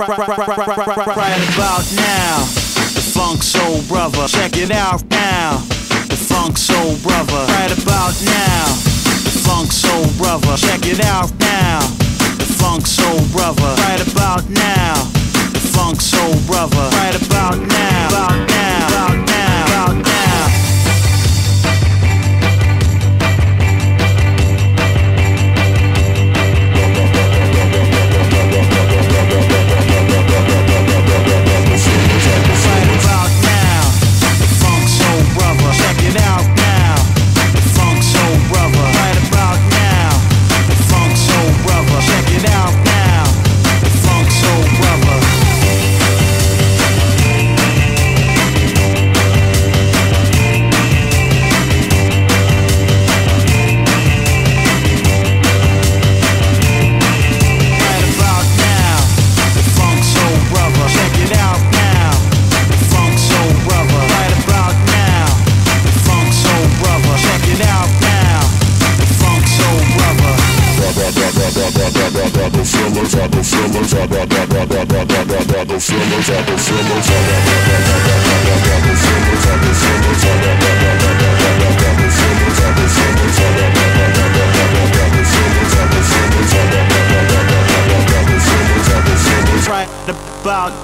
Right about now, the Funk Soul Brother. Check it out now, the Funk Soul Brother. Right about now, the Funk Soul Brother. Check it out now, the Funk Soul Brother. Right about now, the Funk Soul Brother. Right about now, about now, about now, about now. About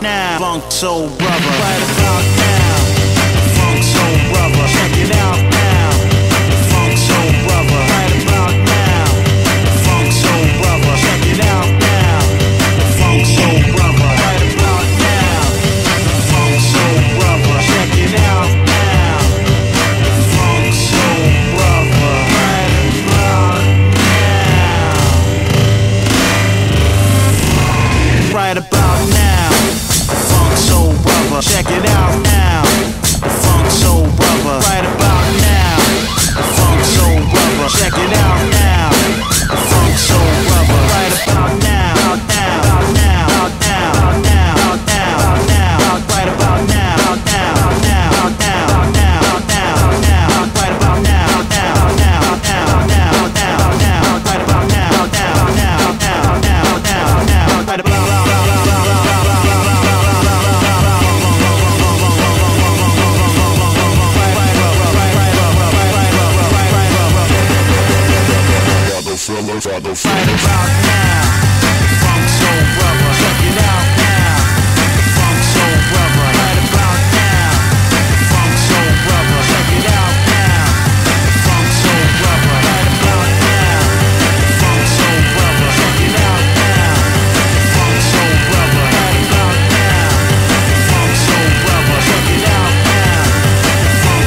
now, Funk Soul Brother. Right about now, Funk Soul Brother. Check it out now, Funk Soul Brother. Right about now, Funk Soul Brother. Check it out now, Funk Soul Brother. Right about now, Funk Soul Brother. Check it out now, Funk Soul Brother. Right about now, right about now. Check it out now, the Funk Soul Brother. Right about now, the Funk Soul Brother. Check it out now, the Funk Soul Brother. Right about now, out now, out now, out now, out now, out now, out now, out right about now, out now, out now, out now, out now, out now, out now, out right about now, out now, out now, out now, out now, out now, out now, out right about now, out now, out now, out now, out now, out now, out now, out right about now. Right about now, Funk Soul Brother. Check it out now, Funk Soul Brother. Right about now, Funk Soul Brother. Check it out now, Funk Soul Brother. Right about now, Funk Soul Brother. Check it out now, Funk Soul Brother. Right about now, Funk Soul Brother. Check it out now, Funk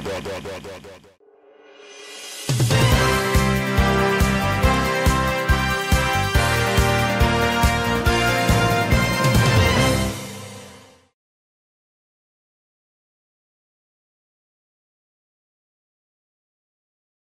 Soul Brother.